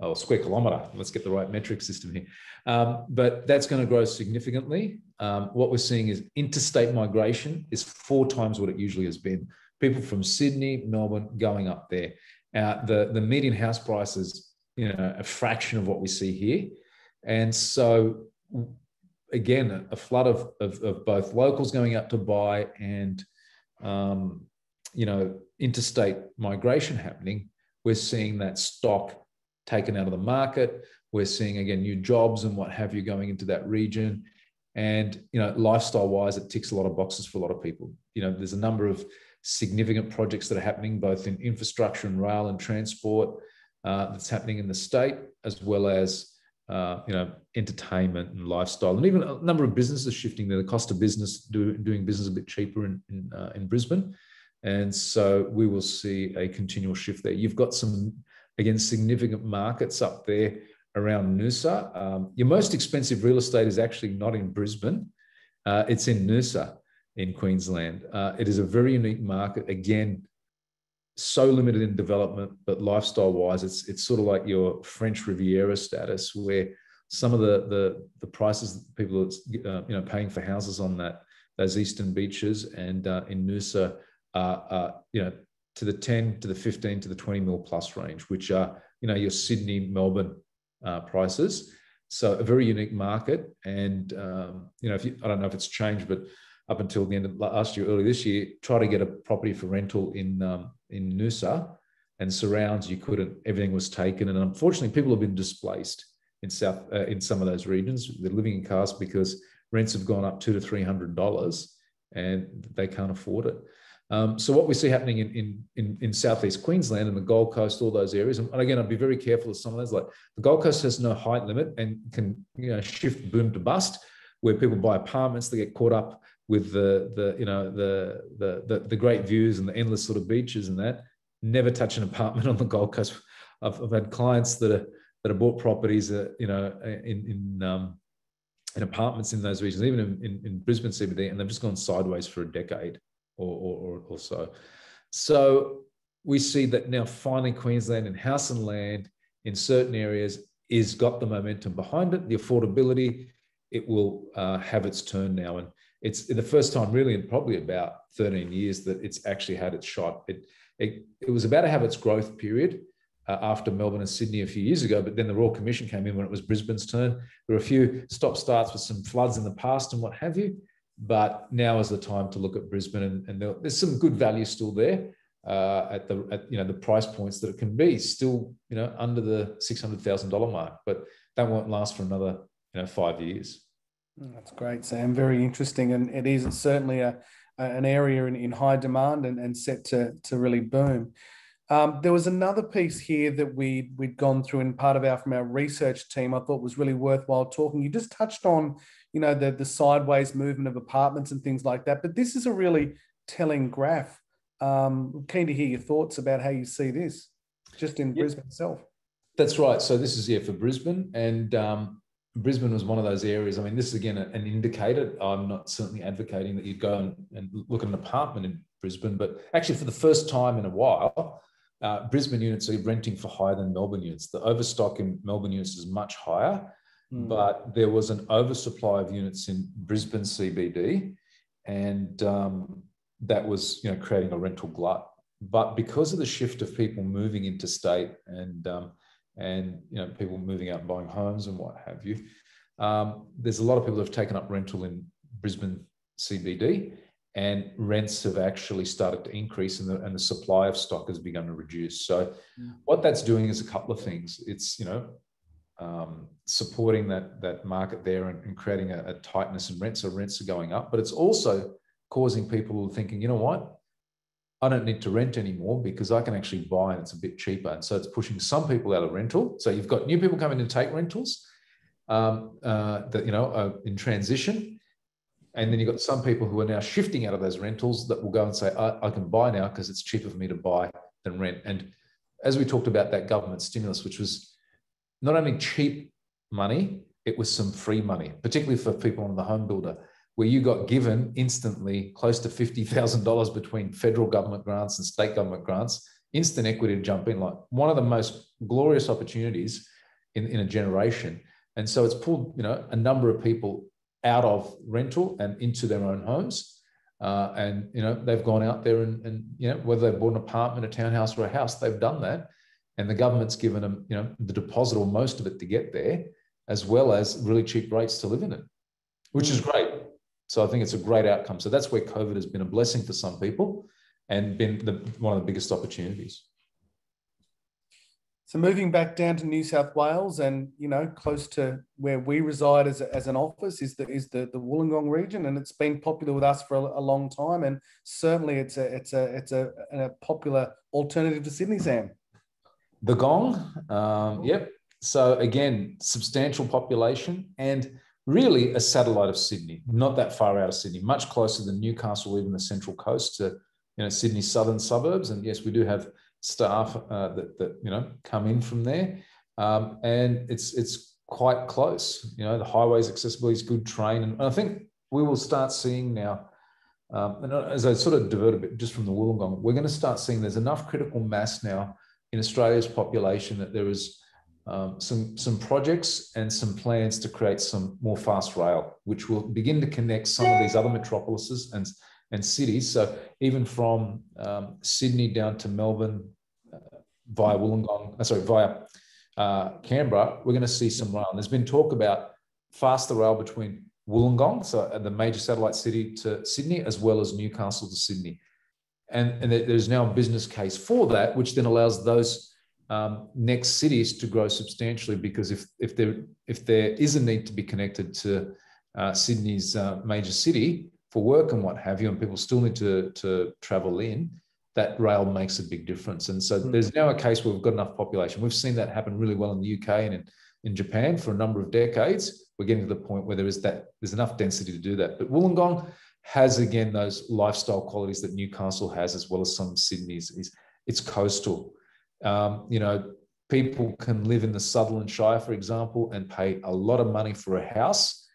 or square kilometre. Let's get the right metric system here. Um, but that's going to grow significantly. Um, what we're seeing is interstate migration is four times what it usually has been. People from Sydney, Melbourne going up there. Uh, the, the median house price is, you know, a fraction of what we see here. And so, again, a flood of, of, of both locals going up to buy and, um, you know, interstate migration happening. We're seeing that stock taken out of the market. We're seeing, again, new jobs and what have you going into that region. And, you know, lifestyle-wise, it ticks a lot of boxes for a lot of people. You know, there's a number of significant projects that are happening, both in infrastructure and rail and transport, uh, that's happening in the state, as well as Uh, you know, entertainment and lifestyle, and even a number of businesses shifting there. The cost of business do, doing business a bit cheaper in in, uh, in Brisbane, and so we will see a continual shift there. You've got some, again, significant markets up there around Noosa. Um, your most expensive real estate is actually not in Brisbane; uh, it's in Noosa, in Queensland. Uh, it is a very unique market. Again, so limited in development, but lifestyle-wise, it's it's sort of like your French Riviera status, where some of the the, the prices that people are uh, you know paying for houses on that those eastern beaches and uh, in Noosa are, are you know to the ten, to the fifteen, to the twenty mil plus range, which are you know your Sydney, Melbourne uh, prices. So a very unique market, and um, you know if you, I don't know if it's changed, but up until the end of last year, early this year, try to get a property for rental in um, in Noosa and surrounds, you couldn't. Everything was taken, and unfortunately, people have been displaced in south uh, in some of those regions. They're living in cars because rents have gone up two to three hundred dollars, and they can't afford it. Um, so what we see happening in, in in in Southeast Queensland and the Gold Coast, all those areas, and again, I'd be very careful of some of those. Like the Gold Coast has no height limit and can you know shift boom to bust, where people buy apartments, they get caught up with the the you know the, the the the great views and the endless sort of beaches and that. Never touch an apartment on the Gold Coast. I've, I've had clients that are that have bought properties that you know in in um, and apartments in those regions, even in, in Brisbane C B D, and they've just gone sideways for a decade or, or, or so. So we see that now finally Queensland and house and land in certain areas is got the momentum behind it, the affordability, it will uh, have its turn now. And it's the first time really in probably about thirteen years that it's actually had its shot. It, it, it was about to have its growth period uh, after Melbourne and Sydney a few years ago, but then the Royal Commission came in when it was Brisbane's turn. There were a few stop starts with some floods in the past and what have you, but now is the time to look at Brisbane, and, and there, there's some good value still there uh, at the at, you know, the price points that it can be, still, you know, under the six hundred thousand dollars mark, but that won't last for another you know, five years. That's great, Sam. Very interesting. And it is certainly a, an area in, in high demand and, and set to, to really boom. Um, there was another piece here that we, we'd gone through in part of our, from our research team, I thought was really worthwhile talking. You just touched on, you know, the, the sideways movement of apartments and things like that, but this is a really telling graph. Um, keen to hear your thoughts about how you see this just in yep. Brisbane itself. That's right. So this is here for Brisbane, and um, Brisbane was one of those areas. I mean, this is, again, an indicator. I'm not certainly advocating that you go and, and look at an apartment in Brisbane, but actually for the first time in a while, uh, Brisbane units are renting for higher than Melbourne units. The overstock in Melbourne units is much higher, mm. but there was an oversupply of units in Brisbane C B D, and um, that was, you know, creating a rental glut. But because of the shift of people moving into state and um, and you know, people moving out and buying homes and what have you, um, there's a lot of people who have taken up rental in Brisbane C B D, and rents have actually started to increase, and the, and the supply of stock has begun to reduce. So yeah. what that's doing is a couple of things. It's, you know, um, supporting that, that market there and, and creating a, a tightness in rents, so rents are going up, but it's also causing people thinking, you know what, I don't need to rent anymore because I can actually buy and it's a bit cheaper. And so it's pushing some people out of rental. So you've got new people coming to take rentals um, uh, that, you know, are in transition. And then you've got some people who are now shifting out of those rentals that will go and say, I, I can buy now because it's cheaper for me to buy than rent. And as we talked about that government stimulus, which was not only cheap money, it was some free money, particularly for people on the home builder, where you got given instantly close to fifty thousand dollars between federal government grants and state government grants, instant equity to jump in, like one of the most glorious opportunities in, in a generation. And so it's pulled, you know, a number of people out of rental and into their own homes. Uh, and, you know, they've gone out there and, and, you know, whether they've bought an apartment, a townhouse or a house, they've done that. And the government's given them, you know, the deposit or most of it to get there, as well as really cheap rates to live in it, which is great. So I think it's a great outcome. So that's where COVID has been a blessing for some people and been the, one of the biggest opportunities. So moving back down to New South Wales and, you know, close to where we reside as, a, as an office is the is the, the Wollongong region, and it's been popular with us for a, a long time. And certainly it's a, it's a, it's a, a popular alternative to Sydney, Sam. The Gong, um, yep. So again, substantial population and really a satellite of Sydney, not that far out of Sydney, much closer than Newcastle, even the Central Coast, to you know Sydney's southern suburbs. And yes, we do have staff uh, that, that you know come in from there, um, and it's it's quite close. You know, the highways accessibility is good, train, and I think we will start seeing now. Um, and as I sort of divert a bit just from the Wollongong, we're going to start seeing there's enough critical mass now in Australia's population that there is. Um, some, some projects and some plans to create some more fast rail, which will begin to connect some of these other metropolises and, and cities. So even from um, Sydney down to Melbourne uh, via Wollongong, uh, sorry, via uh, Canberra, we're going to see some rail. And there's been talk about faster rail between Wollongong, so the major satellite city to Sydney, as well as Newcastle to Sydney. And, and there's now a business case for that, which then allows those Um, next cities to grow substantially, because if if there if there is a need to be connected to uh, Sydney's uh, major city for work and what have you, and people still need to to travel in, that rail makes a big difference. And so mm-hmm. there's now a case where we've got enough population. We've seen that happen really well in the U K and in, in Japan for a number of decades. We're getting to the point where there is that there's enough density to do that. But Wollongong has again those lifestyle qualities that Newcastle has, as well as some Sydney's. Is it's coastal. Um, you know, people can live in the Sutherland Shire, for example, and pay a lot of money for a house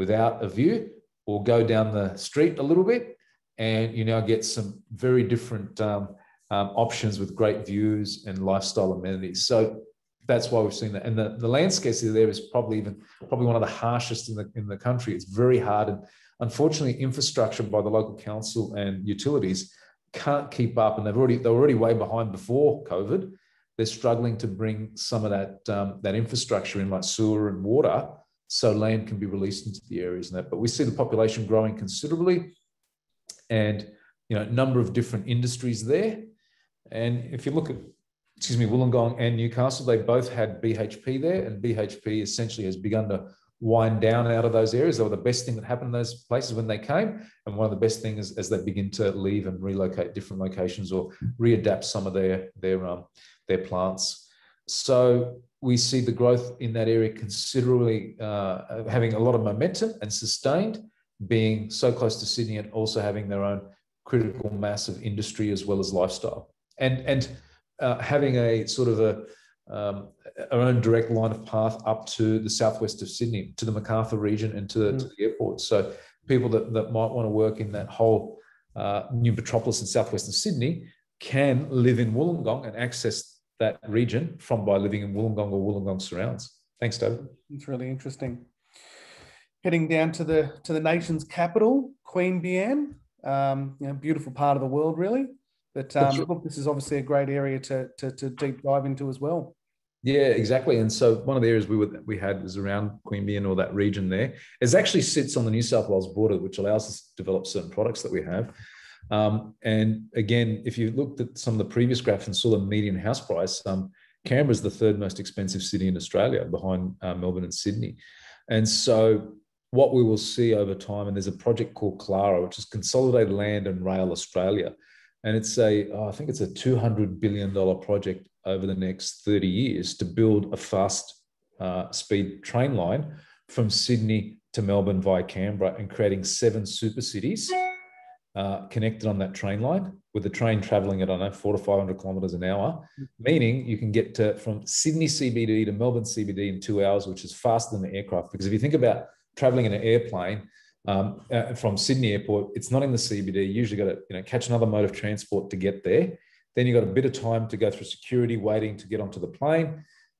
without a view, or go down the street a little bit, and you now get some very different um, um, options with great views and lifestyle amenities. So that's why we've seen that. And the, the land scarcity there is probably even probably one of the harshest in the in the country. It's very hard, and unfortunately, infrastructure by the local council and utilities can't keep up, and they've already they're already way behind before COVID. They're struggling to bring some of that um, that infrastructure in, like sewer and water, so land can be released into the areas and that. But we see the population growing considerably, and you know, a number of different industries there. And if you look at, excuse me, Wollongong and Newcastle, they both had B H P there, and B H P essentially has begun to wind down out of those areas. They were the best thing that happened in those places when they came, and one of the best things is as they begin to leave and relocate different locations or readapt some of their their um their plants. So we see the growth in that area considerably uh, having a lot of momentum and sustained, being so close to Sydney and also having their own critical mass of industry as well as lifestyle, and and uh, having a sort of a Um, our own direct line of path up to the southwest of Sydney, to the MacArthur region and to, mm. to the airport. So people that, that might want to work in that whole uh, new metropolis in southwestern Sydney can live in Wollongong and access that region from by living in Wollongong or Wollongong surrounds. Thanks, David. It's really interesting. Heading down to the to the nation's capital, Queanbeyan, um, you know, beautiful part of the world, really. But um, look, this is obviously a great area to, to to deep dive into as well. Yeah, exactly. And so one of the areas we were, we had was around Queanbeyan, or that region there. It actually sits on the New South Wales border, which allows us to develop certain products that we have. Um, and again, if you looked at some of the previous graphs and saw the median house price, um, Canberra's the third most expensive city in Australia, behind uh, Melbourne and Sydney. And so what we will see over time, and there's a project called CLARA, which is Consolidated Land and Rail Australia. And it's a, oh, I think it's a two hundred billion dollar project over the next thirty years to build a fast uh, speed train line from Sydney to Melbourne via Canberra, and creating seven super cities uh, connected on that train line, with the train traveling at, I don't know, four to five hundred kilometres an hour, meaning you can get to, from Sydney C B D to Melbourne C B D in two hours, which is faster than an aircraft. Because if you think about traveling in an airplane, Um, uh, from Sydney Airport, it's not in the C B D. You usually got to you know catch another mode of transport to get there. Then you got a bit of time to go through security, waiting to get onto the plane.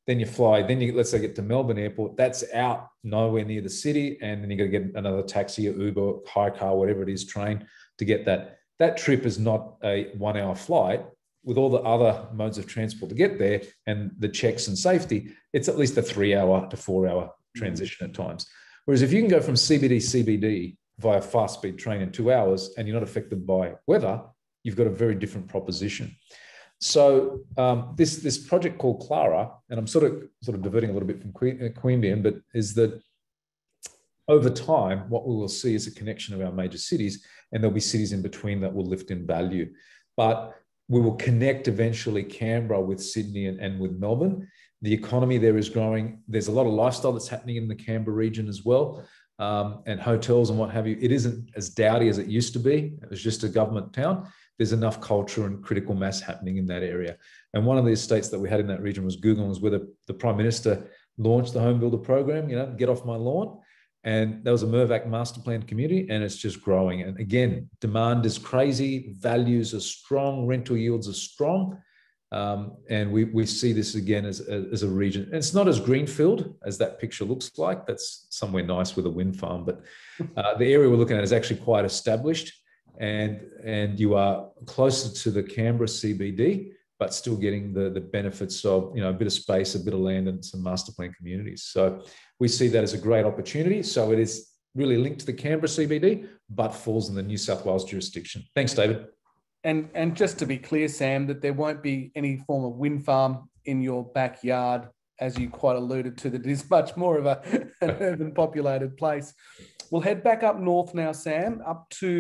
Then you fly. Then you let's say get to Melbourne Airport. That's out nowhere near the city, and then you got to get another taxi or Uber, hire car, whatever it is, train to get that. That trip is not a one-hour flight with all the other modes of transport to get there, and the checks and safety. It's at least a three-hour to four-hour transition at times. Whereas if you can go from C B D C B D via fast speed train in two hours and you're not affected by weather, you've got a very different proposition. So um, this, this project called CLARA, and I'm sort of sort of diverting a little bit from Queanbeyan, but is that over time, what we will see is a connection of our major cities, and there'll be cities in between that will lift in value. But we will connect eventually Canberra with Sydney and, and with Melbourne. The economy there is growing. There's a lot of lifestyle that's happening in the Canberra region as well, um, and hotels and what have you. It isn't as dowdy as it used to be. It was just a government town. There's enough culture and critical mass happening in that area. And one of the estates that we had in that region was Googong, was where the, the Prime Minister launched the Home Builder Program, you know, get off my lawn. And that was a Mirvac master plan community, and it's just growing. And again, demand is crazy. Values are strong. Rental yields are strong. Um, and we, we see this again as, as a region. And it's not as greenfield as that picture looks like. That's somewhere nice with a wind farm, but uh, the area we're looking at is actually quite established, and, and you are closer to the Canberra C B D, but still getting the, the benefits of, you know, a bit of space, a bit of land, and some master plan communities. So we see that as a great opportunity. So it is really linked to the Canberra C B D, but falls in the New South Wales jurisdiction. Thanks, David. And, and just to be clear, Sam, that there won't be any form of wind farm in your backyard, as you quite alluded to, that it is much more of a, an urban populated place. We'll head back up north now, Sam, up to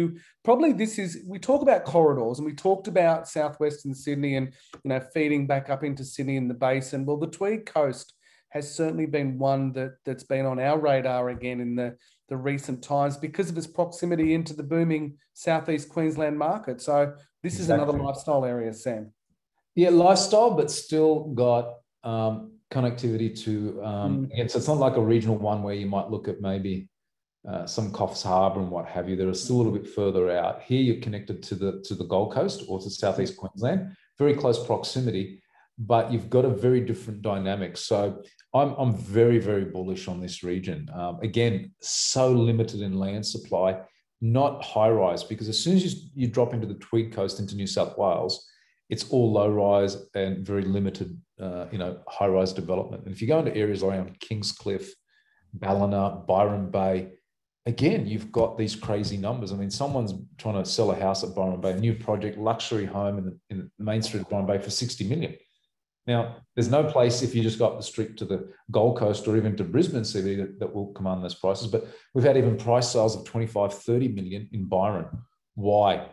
probably this is, we talk about corridors, and we talked about southwestern Sydney and, you know, feeding back up into Sydney in the basin. Well, the Tweed Coast has certainly been one that, that's been on our radar again in the the recent times because of its proximity into the booming Southeast Queensland market. So this is exactly. Another lifestyle area, Sam. Yeah, lifestyle, but still got um, connectivity to, um, mm. again, so it's not like a regional one where you might look at maybe uh, some Coffs Harbour and what have you, that are still a little bit further out. Here you're connected to the, to the Gold Coast or to Southeast Queensland, very close proximity, but you've got a very different dynamic. So I'm, I'm very, very bullish on this region. Um, again, so limited in land supply, not high rise, because as soon as you, you drop into the Tweed Coast, into New South Wales, it's all low rise and very limited, uh, you know, high rise development. And if you go into areas around Kingscliff, Ballina, Byron Bay, again, you've got these crazy numbers. I mean, someone's trying to sell a house at Byron Bay, a new project, luxury home in the, in the main street of Byron Bay for sixty million. Now, there's no place if you just go up the street to the Gold Coast or even to Brisbane C B D that, that will command those prices. But we've had even price sales of twenty-five, thirty million in Byron. Why?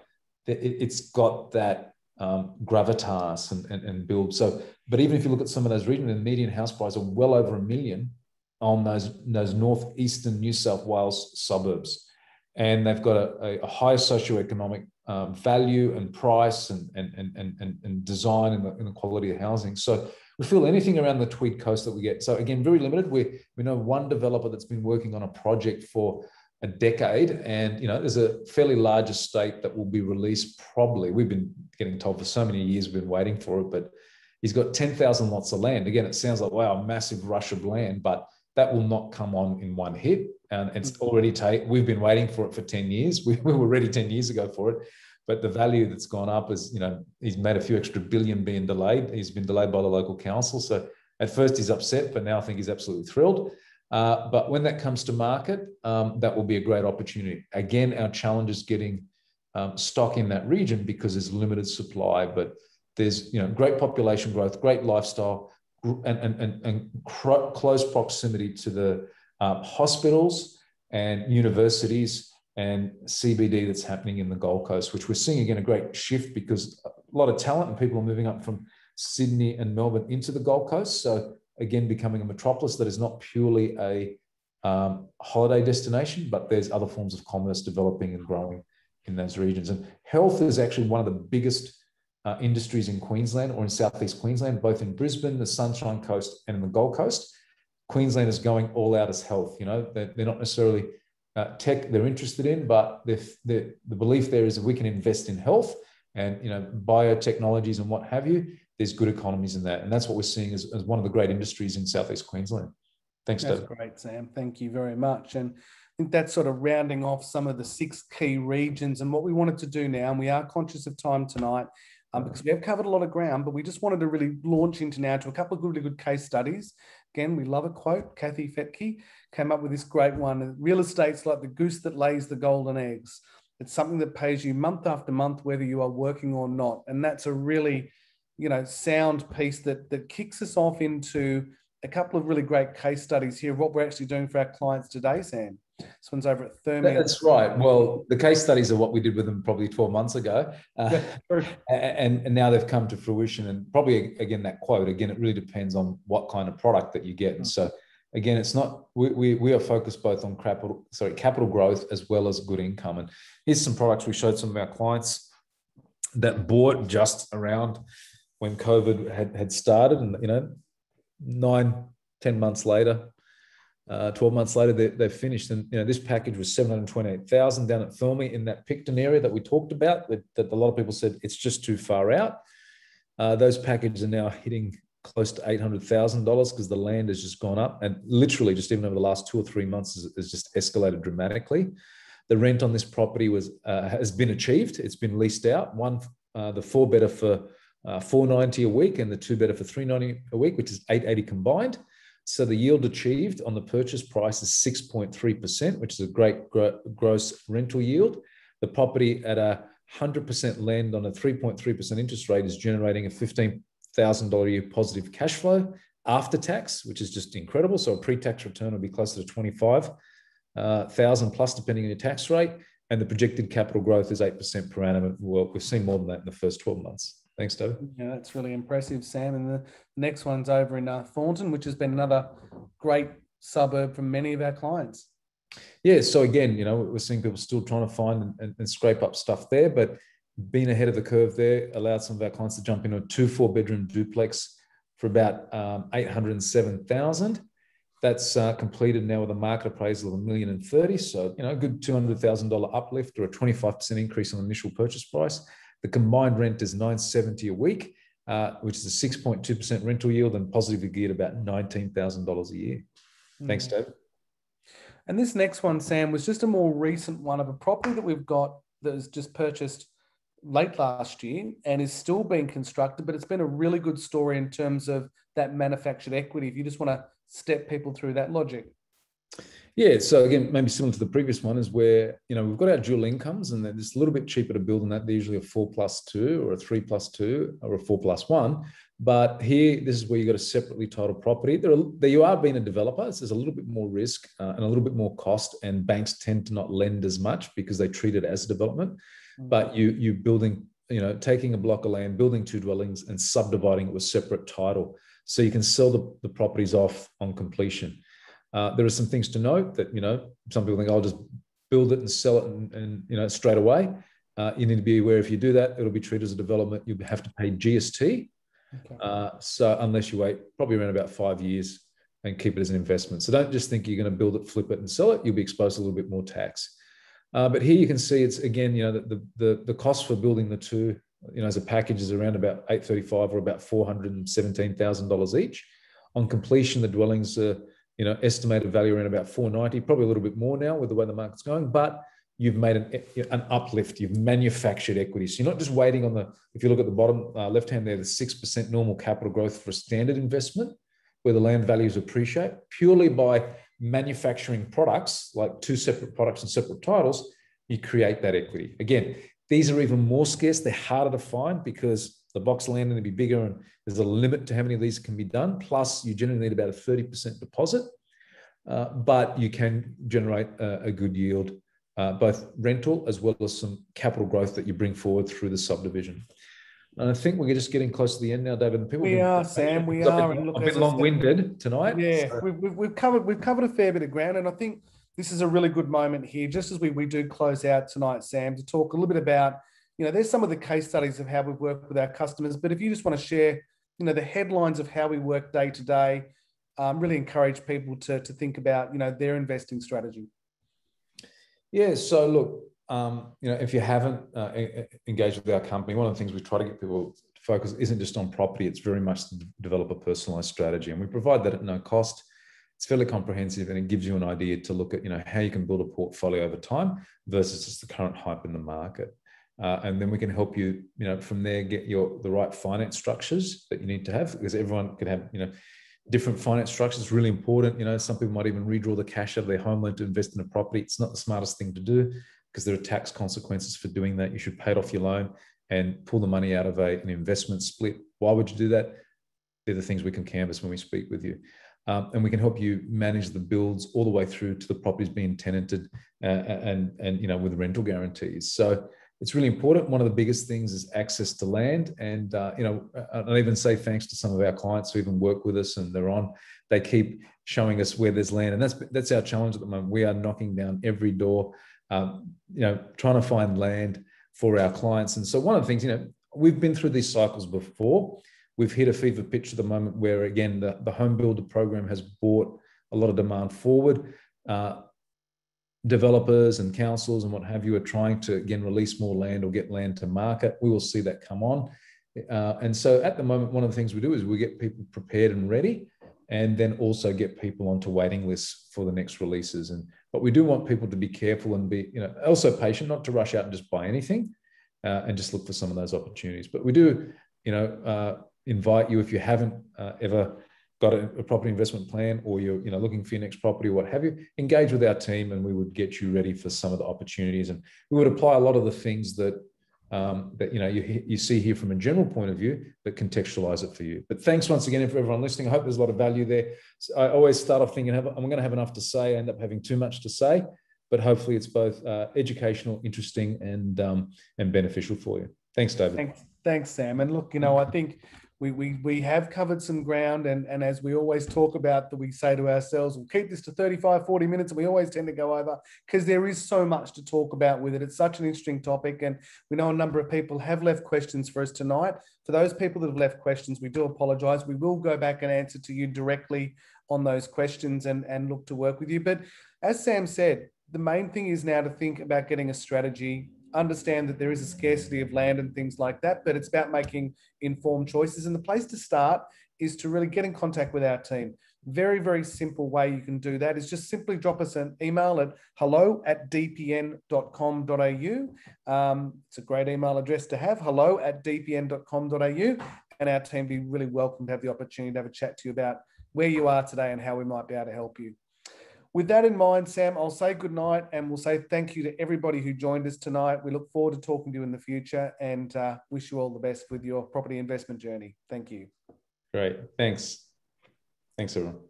It, it's got that um, gravitas and, and, and build. So, but even if you look at some of those regions, the median house price are well over a million on those, those northeastern New South Wales suburbs. And they've got a, a higher socioeconomic um, value and price and, and, and, and, and design and the, and the quality of housing. So we feel anything around the Tweed Coast that we get. So again, very limited. We, we know one developer that's been working on a project for a decade, and you know, there's a fairly large estate that will be released probably. We've been getting told for so many years, we've been waiting for it, but he's got ten thousand lots of land. Again, it sounds like, wow, a massive rush of land, but that will not come on in one hit. And it's already taken, we've been waiting for it for ten years. We, we were ready ten years ago for it, but the value that's gone up is, you know, he's made a few extra billion being delayed. He's been delayed by the local council. So at first he's upset, but now I think he's absolutely thrilled. Uh, but when that comes to market, um, that will be a great opportunity. Again, our challenge is getting um, stock in that region because there's limited supply, but there's, you know, great population growth, great lifestyle, and, and, and, and cro- close proximity to the Um, hospitals and universities and C B D that's happening in the Gold Coast, which we're seeing again a great shift because a lot of talent and people are moving up from Sydney and Melbourne into the Gold Coast. So again, becoming a metropolis that is not purely a um, holiday destination, but there's other forms of commerce developing and growing in those regions. And health is actually one of the biggest uh, industries in Queensland or in Southeast Queensland, both in Brisbane, the Sunshine Coast and in the Gold Coast. Queensland is going all out as health. You know, they're, they're not necessarily uh, tech they're interested in, but they're, they're, the belief there is that we can invest in health and, you know, biotechnologies and what have you. There's good economies in that. And that's what we're seeing as, as one of the great industries in Southeast Queensland. Thanks, Dave. That's great, Sam. Thank you very much. And I think that's sort of rounding off some of the six key regions and what we wanted to do now, and we are conscious of time tonight um, because we have covered a lot of ground, but we just wanted to really launch into now to a couple of really good case studies. Again, we love a quote. Kathy Fetke came up with this great one. Real estate's like the goose that lays the golden eggs. It's something that pays you month after month, whether you are working or not. And that's a really, you know, sound piece that, that kicks us off into a couple of really great case studies here, what we're actually doing for our clients today, Sam. This one's over at Thermia. That's right. Well, the case studies are what we did with them probably twelve months ago. Uh, and, and now they've come to fruition. And probably, again, that quote, again, it really depends on what kind of product that you get. And so, again, it's not, we, we, we are focused both on capital, sorry, capital growth as well as good income. And here's some products we showed some of our clients that bought just around when COVID had, had started. And, you know, nine, ten months later, Uh, twelve months later, they, they've finished. And, you know, this package was seven hundred twenty-eight thousand dollars down at Thermia in that Picton area that we talked about, that, that a lot of people said it's just too far out. Uh, those packages are now hitting close to eight hundred thousand dollars because the land has just gone up. And literally just even over the last two or three months has, has just escalated dramatically. The rent on this property was uh, has been achieved. It's been leased out. One, uh, the four better for uh, four hundred ninety dollars a week and the two better for three hundred ninety dollars a week, which is eight hundred eighty dollars combined. So the yield achieved on the purchase price is six point three percent, which is a great gro- gross rental yield. The property at a one hundred percent lend on a three point three percent interest rate is generating a fifteen thousand dollars a year positive cash flow after tax, which is just incredible. So a pre-tax return will be closer to twenty-five thousand dollars plus depending on your tax rate. And the projected capital growth is eight percent per annum. Well, we've seen more than that in the first twelve months. Thanks, David. Yeah, that's really impressive, Sam. And the next one's over in uh, Thornton, which has been another great suburb from many of our clients. Yeah, so again, you know, we're seeing people still trying to find and, and, and scrape up stuff there, but being ahead of the curve there allowed some of our clients to jump into a two four-bedroom duplex for about um, eight hundred seven thousand dollars. That's uh, completed now with a market appraisal of a million and thirty. So, you know, a good two hundred thousand dollars uplift or a twenty-five percent increase on the initial purchase price. The combined rent is nine hundred seventy dollars a week, uh, which is a six point two percent rental yield and positively geared about nineteen thousand dollars a year. Mm. Thanks, David. And this next one, Sam, was just a more recent one of a property that we've got that was just purchased late last year and is still being constructed, but it's been a really good story in terms of that manufactured equity. If you just want to step people through that logic. Yeah, so again, maybe similar to the previous one is where, you know, we've got our dual incomes and it's a little bit cheaper to build than that. They're usually a four plus two or a three plus two or a four plus one. But here, this is where you've got a separately titled property. There, are, there you are being a developer. So there's a little bit more risk uh, and a little bit more cost, and banks tend to not lend as much because they treat it as a development. But you, you building, you know, taking a block of land, building two dwellings and subdividing it with separate title. So you can sell the, the properties off on completion. Uh, there are some things to note that, you know, some people think, I'll just build it and sell it and, and you know, straight away. Uh, you need to be aware if you do that, it'll be treated as a development. You have to pay G S T. Okay. Uh, so unless you wait probably around about five years and keep it as an investment. So don't just think you're going to build it, flip it and sell it. You'll be exposed to a little bit more tax. Uh, but here you can see it's, again, you know, the, the, the, the cost for building the two, you know, as a package is around about eight hundred thirty-five dollars or about four hundred seventeen thousand dollars each. On completion, the dwellings are, you know, estimated value around about four hundred ninety dollars, probably a little bit more now with the way the market's going, but you've made an, an uplift, you've manufactured equity. So you're not just waiting on the, if you look at the bottom uh, left-hand there, the six percent normal capital growth for a standard investment where the land values appreciate purely by manufacturing products, like two separate products and separate titles, you create that equity. Again, these are even more scarce. They're harder to find because the box land will be bigger and there's a limit to how many of these can be done. Plus, you generally need about a thirty percent deposit, uh, but you can generate a, a good yield, uh, both rental as well as some capital growth that you bring forward through the subdivision. And I think we're just getting close to the end now, David. People we are, Sam. We are. Been, look, I'm a bit long-winded tonight. Yeah, so. we've, we've covered we've covered a fair bit of ground, and I think this is a really good moment here, just as we we do close out tonight, Sam, to talk a little bit about, you know, there's some of the case studies of how we work with our customers. But if you just want to share, you know, the headlines of how we work day to day, um, really encourage people to to think about, you know, their investing strategy. Yeah. So look. Um, you know, if you haven't uh, engaged with our company, one of the things we try to get people to focus isn't just on property, it's very much the developer personalized strategy. And we provide that at no cost. It's fairly comprehensive and it gives you an idea to look at, you know, how you can build a portfolio over time versus just the current hype in the market. Uh, and then we can help you, you know, from there, get your the right finance structures that you need to have, because everyone can have, you know, different finance structures. It's really important. You know, some people might even redraw the cash out of their home loan to invest in a property. It's not the smartest thing to do, because there are tax consequences for doing that. You should pay it off your loan and pull the money out of a, an investment split. Why would you do that? They're the things we can canvass when we speak with you. Um, and we can help you manage the builds all the way through to the properties being tenanted uh, and, and, you know, with rental guarantees. So it's really important. One of the biggest things is access to land. And, uh, you know, I'll even say thanks to some of our clients who even work with us and they're on, they keep showing us where there's land. And that's, that's our challenge at the moment. We are knocking down every door, Um, you know, trying to find land for our clients. And so one of the things, you know, we've been through these cycles before. We've hit a fever pitch at the moment where, again, the, the home builder program has brought a lot of demand forward. Uh, developers and councils and what have you are trying to, again, release more land or get land to market. We will see that come on. Uh, and so at the moment, one of the things we do is we get people prepared and ready, and then also get people onto waiting lists for the next releases. And but we do want people to be careful and be, you know, also patient, not to rush out and just buy anything, uh, and just look for some of those opportunities. But we do, you know, uh, invite you, if you haven't uh, ever got a, a property investment plan, or you're, you know, looking for your next property or what have you, engage with our team and we would get you ready for some of the opportunities. And we would apply a lot of the things that, um, that you know, you, you see here from a general point of view, but contextualize it for you. But thanks once again for everyone listening. I hope there's a lot of value there. So I always start off thinking, I'm going to have enough to say, I end up having too much to say, but hopefully it's both uh, educational, interesting, and um, and beneficial for you. Thanks, David. Thanks, thanks, Sam. And look, you know, I think we we we have covered some ground, and, and as we always talk about, that we say to ourselves, we'll keep this to thirty-five, forty minutes, and we always tend to go over because there is so much to talk about with it. It's such an interesting topic, and we know a number of people have left questions for us tonight. For those people that have left questions, we do apologise. We will go back and answer to you directly on those questions and, and look to work with you. But as Sam said, the main thing is now to think about getting a strategy, understand that there is a scarcity of land and things like that, but it's about making informed choices. And the place to start is to really get in contact with our team. Very, very simple way you can do that is just simply drop us an email at hello at d p n dot com dot a u. Um, it's a great email address to have, hello at d p n dot com dot a u. And our team be really welcome to have the opportunity to have a chat to you about where you are today and how we might be able to help you. With that in mind, Sam, I'll say good night, and we'll say thank you to everybody who joined us tonight. We look forward to talking to you in the future, and uh, wish you all the best with your property investment journey. Thank you. Great. Thanks. Thanks, everyone.